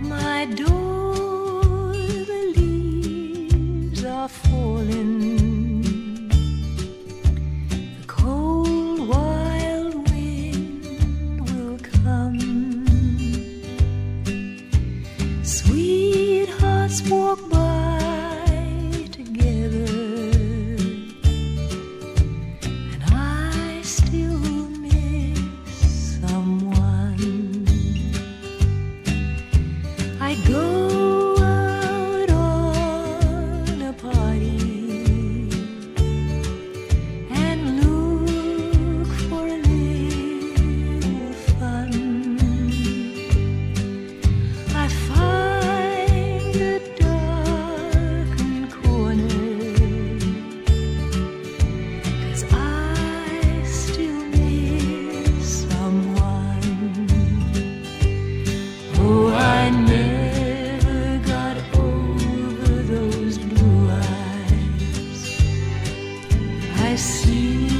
my door, the leaves are falling, the cold wild wind will come, sweethearts walk by together, and I still miss someone. I go out on a party and look for a little fun. I find a darkened corner, 'cause I still miss someone. Oh, I miss. I see